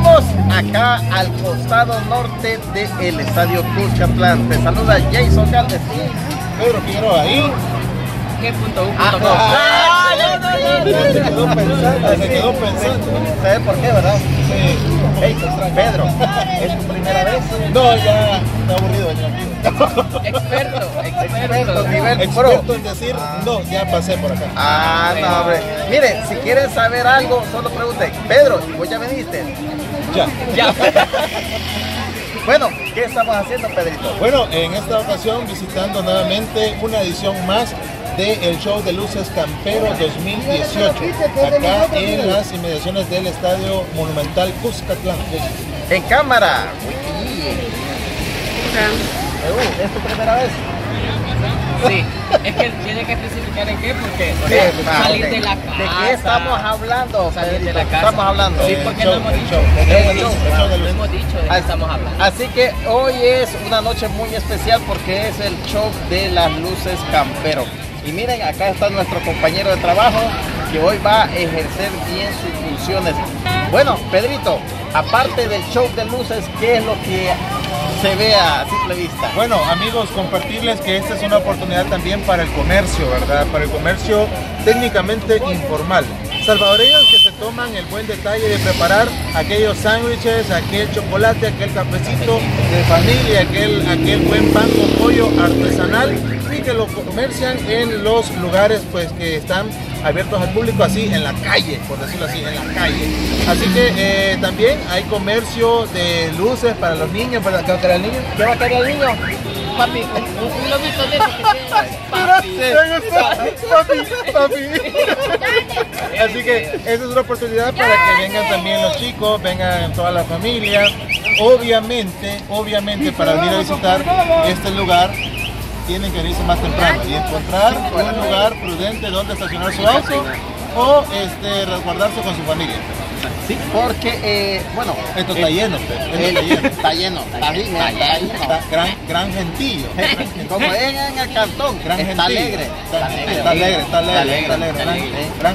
Estamos acá al costado norte del Estadio Cuscatlán. Te saluda Jason Gálvez. Pedro Figueroa ahí. Se quedó pensando. ¿Sabes por qué, verdad? Sí. Hey, Pedro, ¿es tu primera vez? No, ya está aburrido. Experto en decir, no, ya pasé por acá. Ah, no, hombre. Miren, si quieren saber algo, solo pregunten. Pedro, ¿vos ya viniste? Ya. Bueno, ¿qué estamos haciendo, Pedrito? Bueno, en esta ocasión visitando nuevamente una edición más de El Show de Luces Campero 2018, acá en las inmediaciones del Estadio Monumental Cuscatlán. En cámara. ¿Es tu primera vez? Sí, es que tiene que especificar en qué, porque salir de la casa. ¿De qué estamos hablando? Salir de la casa. Estamos hablando. Sí, porque no hemos dicho. No hemos dicho de qué estamos hablando. Así que hoy es una noche muy especial porque es el show de las luces campero. Y miren, acá está nuestro compañero de trabajo que hoy va a ejercer bien sus funciones. Bueno, Pedrito, aparte del show de luces, ¿qué es lo que se ve a simple vista? Bueno, amigos, compartirles que esta es una oportunidad también para el comercio, ¿verdad? Para el comercio técnicamente informal. Salvadoreños que se toman el buen detalle de preparar aquellos sándwiches, aquel chocolate, aquel cafecito de familia, aquel buen pan con pollo artesanal, y que lo comercian en los lugares pues que están abiertos al público, así en la calle, por decirlo así, en la calle. Así que también hay comercio de luces para los niños, para que el niño. ¿Qué va a querer el niño? Papi, un kilómetro de papi. Así que esa es una oportunidad para que vengan también los chicos, vengan toda la familia. Obviamente para venir a visitar este lugar tienen que irse más temprano y encontrar un lugar prudente donde estacionar su auto o resguardarse con su familia. Sí, porque, bueno, esto está lleno, gran gentío. Como en el cantón, está alegre.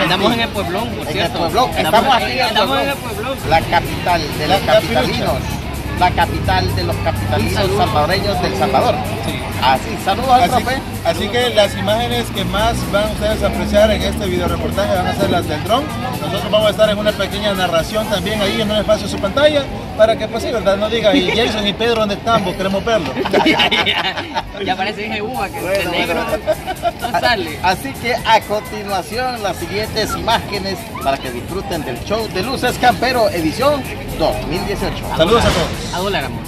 Andamos en el pueblón, por cierto. Estamos aquí en el pueblón. La capital de los capitalinos. La capital de los capitalinos salvadoreños del Salvador. Sí. Así, saludos al profe. Así que las imágenes que más van ustedes a apreciar en este video reportaje van a ser las del Drone. Nosotros vamos a estar en una pequeña narración también ahí en un espacio de su pantalla para que pues sí, verdad, no diga y Jason y Pedro dónde están, vos queremos verlo. Ya parece dije que bueno, negro bueno. No sale. Así que a continuación las siguientes imágenes para que disfruten del show de Luces Campero edición 2018. Saludos a todos. A dólar, amor.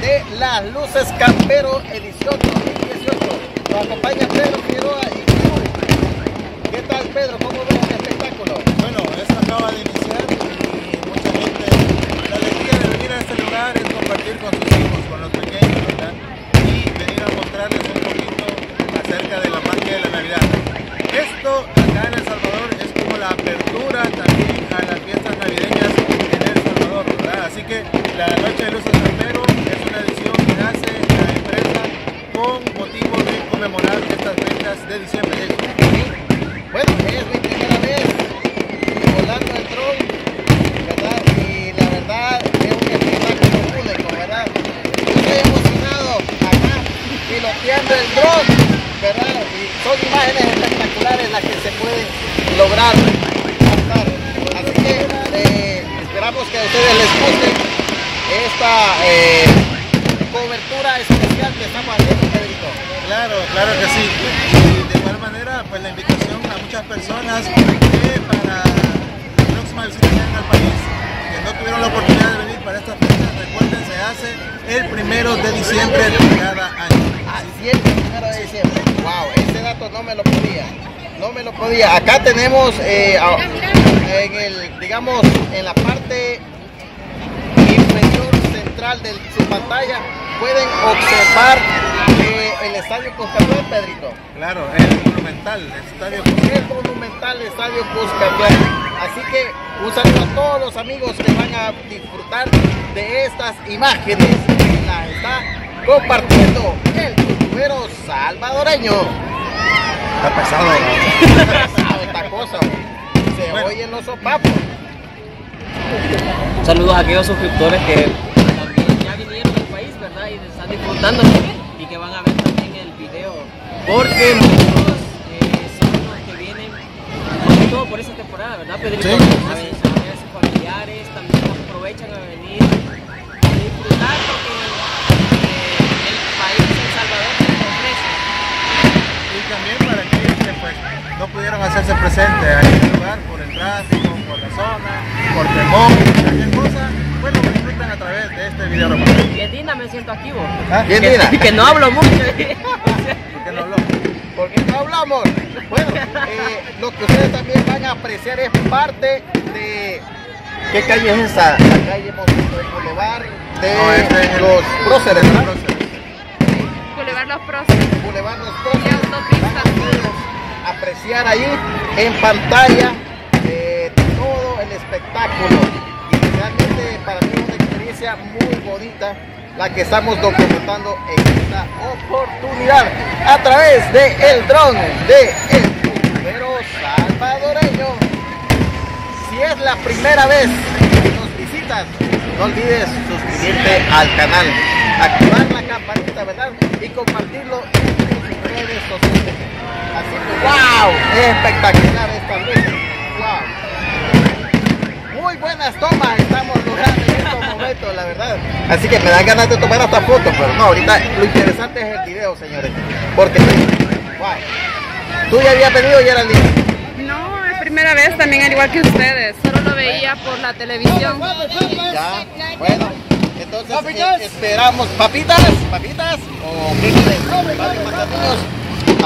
De las luces campero edición 2018. Nos acompaña Pedro Figueroa y ¿qué tal, Pedro? ¿Cómo ves el espectáculo? Bueno, esto acaba de iniciar y mucha gente, la alegría de venir a este lugar es compartir con sus hijos, con los pequeños, ¿verdad? Y venir a mostrarles un poquito acerca de la magia de la Navidad. Esto acá en El Salvador es como la apertura también a las fiestas navideñas en El Salvador, ¿verdad? Así que la noche de luces campero es una edición que hace la empresa con motivo de conmemorar estas fechas de diciembre. Bueno, es mi primera vez volando el drone, ¿verdad? Y la verdad es un espectáculo público, ¿verdad? Estoy emocionado acá piloteando el drone, ¿verdad? Y son imágenes espectaculares las que se pueden lograr. Así que esperamos que a ustedes les guste esta cobertura especial que estamos haciendo, Pedrito. Claro, claro que sí. Y de igual manera, pues la invitación a muchas personas que para la próxima visita que vengan al país, que no tuvieron la oportunidad de venir para estas fechas, recuerden, se hace el 1 de diciembre de cada año. Así es, el 1 de diciembre. Wow, ese dato no me lo podía. Acá tenemos en el, digamos, en la parte inferior central de su pantalla, pueden observar el Estadio Cuscatlán, Pedrito. Claro, el monumental Estadio Cuscatlán. Así que un saludo a todos los amigos que van a disfrutar de estas imágenes que las está compartiendo el youtubero salvadoreño. Está pesado, ¿no? Está pesado esta cosa, bro. Se bueno. Oyen los sopapos. Saludos a aquellos suscriptores que ya vinieron del país, ¿verdad? Y están disfrutando y que van a ver también el video. Porque muchos son los que vienen, sobre todo por esa temporada, ¿verdad, Pedrito? Sí. A ver sus familiares, también aprovechan a venir a disfrutar porque el país de El Salvador se ofrece. Y también para aquellos que pues, no pudieron hacerse presentes a este lugar por el tráfico, por la zona, por temor, cualquier cosa, pues lo disfrutan a través de este video reportaje. Bien, Dina, me siento aquí, vos. ¿Ah? Bien, Dina. Que no hablo mucho. ¿Por qué no hablamos? Bueno, lo que ustedes también van a apreciar es parte de... ¿Qué calle es esa? La calle Boulevard de Los Próceres, ¿verdad? Boulevard Los Próceres. Boulevard Los Próceres. Van a apreciar ahí en pantalla todo el espectáculo. Y realmente para mí es una experiencia muy bonita la que estamos documentando en esta oportunidad a través de el drone de el youtubero salvadoreño. Si es la primera vez que nos visitas, no olvides suscribirte al canal, activar la campanita, ¿verdad? Y compartirlo en tus redes sociales. Así que wow, es espectacular esta luz. Wow. Muy buenas tomas estamos logrando. La verdad, así que me dan ganas de tomar hasta fotos, pero no, ahorita lo interesante es el video, señores, porque wow. ¿Tú ya habías venido, Geraldine? No, es primera vez también, al igual que ustedes, solo lo veía por la televisión. Ya, bueno, entonces esperamos papitas o picles.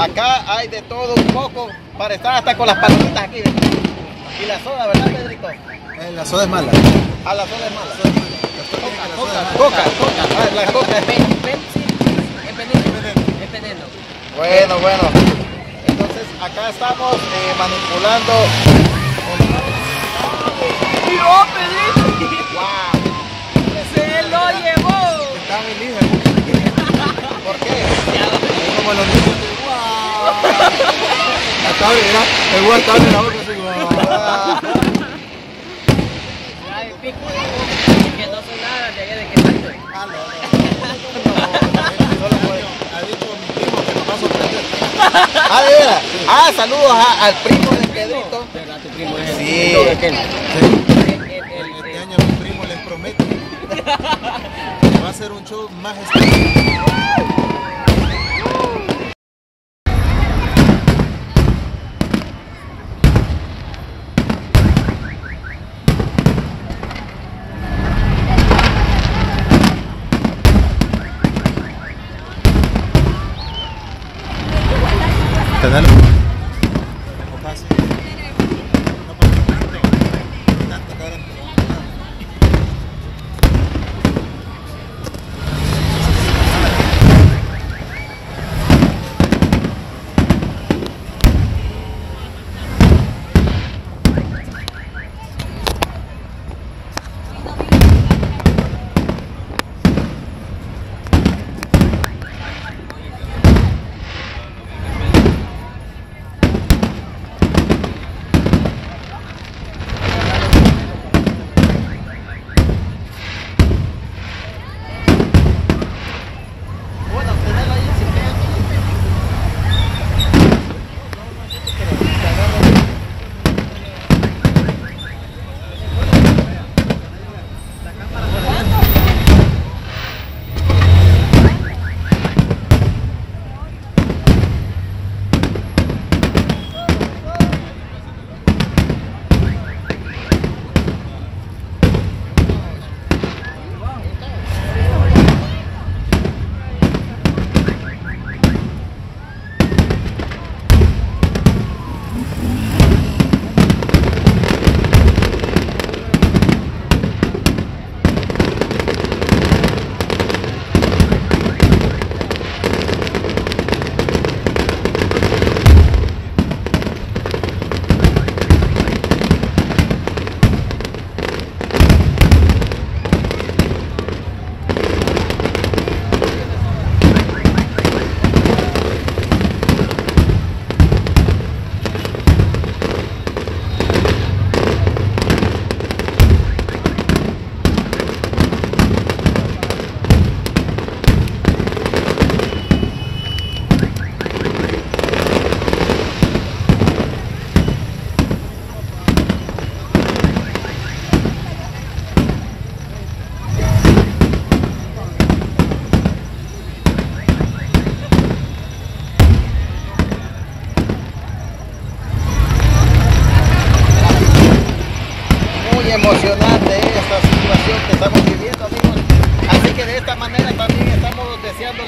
Acá hay de todo un poco para estar hasta con las palomitas aquí. Y la soda, ¿verdad, Pedrito? La soda es mala. Ah, la soda es mala. Coca. Ah, la coca. Es veneno. Bueno. Entonces, acá estamos manipulando. ¡Miró, Pedrito! ¡Wow! ¡Se lo llevó! Está muy lindo. ¿Por qué? Como los niños. ¡Wow! Hasta ahora, el huevo está en la boca. Que no soy nada de allá de que salgo. Ah, no. Solo por eso. Ha dicho mi primo que nos va a sorprender. Ah, de verdad. Ah, saludos al primo de Pedrito. ¿Verdad? Tu primo es el primo de aquel. Este año mi primo les promete que va a ser un show más extraño.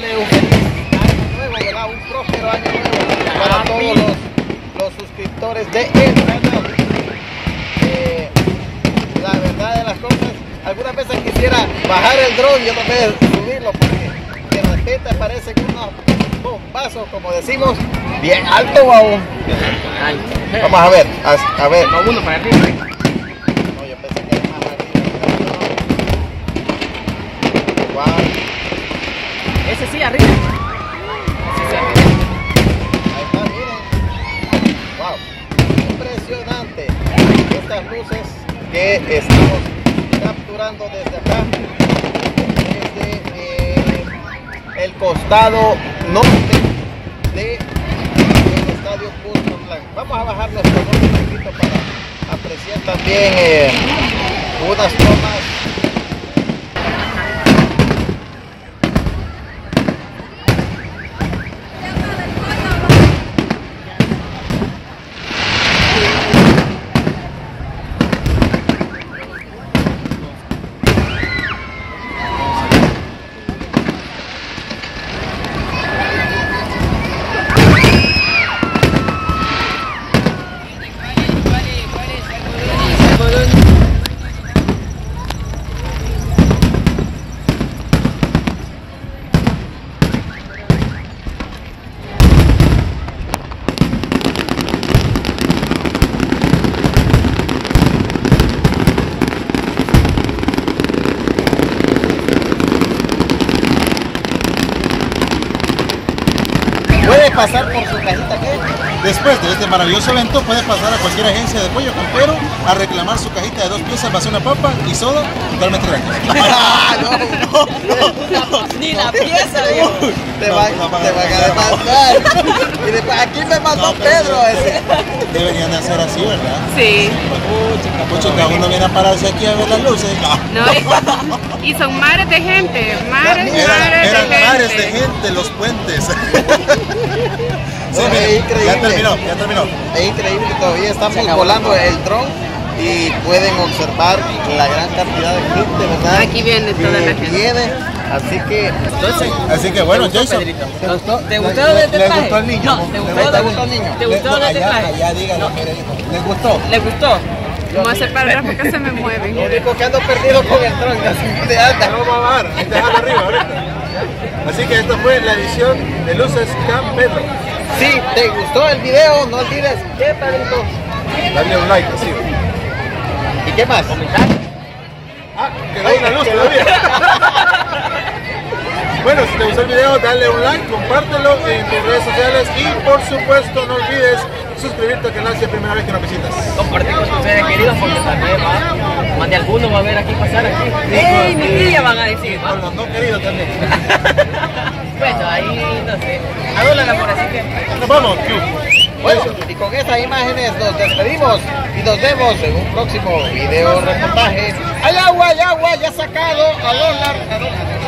desearle un feliz año nuevo, ¿verdad? Un próspero año nuevo para todos los suscriptores de El Salvador. La verdad de las cosas, algunas veces quisiera bajar el drone y otras veces subirlo, porque de repente aparecen unos bombazos, como decimos, bien alto, guau. Vamos a ver, a ver. Uno para arriba. No, yo pensé que era más arriba. Guau. Ese sí, arriba. Ese sí, arriba. Ahí está, miren. Guau. Impresionante. Estas luces que estamos capturando desde acá, desde el costado norte del Estadio Cuscatlán. Vamos a bajar nuestro drone un poquito para apreciar también unas tomas. Pasar por su cajita que después de este maravilloso evento puedes pasar a cualquier agencia de Pollo Campero a reclamar su cajita de 2 piezas más una papa y soda totalmente gratis. Ni la pieza, viejo. Te van a demandar. Y después aquí me mandó Pedro ese. Deberían de hacer así, ¿verdad? Sí. Mucho que uno viene a pararse aquí a ver las luces. No. Y son mares de gente. Eran mares de gente los puentes. Sí, es increíble. Ya terminó. Es increíble que todavía estamos volando el dron y pueden observar la gran cantidad de gente, ¿verdad? Aquí viene toda la gente. Así que, bueno, Jason, ¿te gustó el detraje? ¿Te gustó el detraje? Ya díganlo, ¿les gustó? ¿Les gustó? No voy a hacer para atrás porque se me mueven. Lo único que ando perdido con el dron, así de alta. No va a bajar, déjalo arriba ahorita. Así que esto fue la edición de Luces Campero. Si te gustó el video, no olvides que talento. Dale un like, así. ¿Y qué más? Comentar. Ah, quedó una luz todavía. Bueno, si te gustó el video, dale un like, compártelo en tus redes sociales y por supuesto no olvides suscribirte al canal si es la primera vez que nos visitas. Compartir con tus seres queridos porque también va, más de alguno va a ver aquí pasar aquí. ¡Ey, mi tía van a decir! Con los no queridos también. Bueno, ahí no sé. Adólanos por así que... ¡Nos vamos! Bueno, y con estas imágenes nos despedimos y nos vemos en un próximo video reportaje. ¡Al agua, ya sacado! ¡A dólar!